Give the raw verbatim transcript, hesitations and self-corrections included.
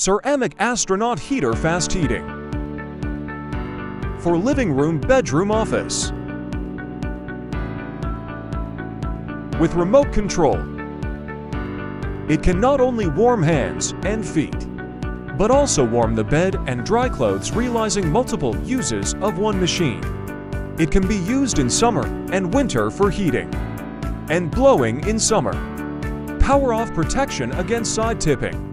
Ceramic Astronaut Heater Fast Heating for living room, bedroom, office, with remote control. It can not only warm hands and feet, but also warm the bed and dry clothes, realizing multiple uses of one machine. It can be used in summer and winter for heating and blowing in summer. Power off protection against side tipping.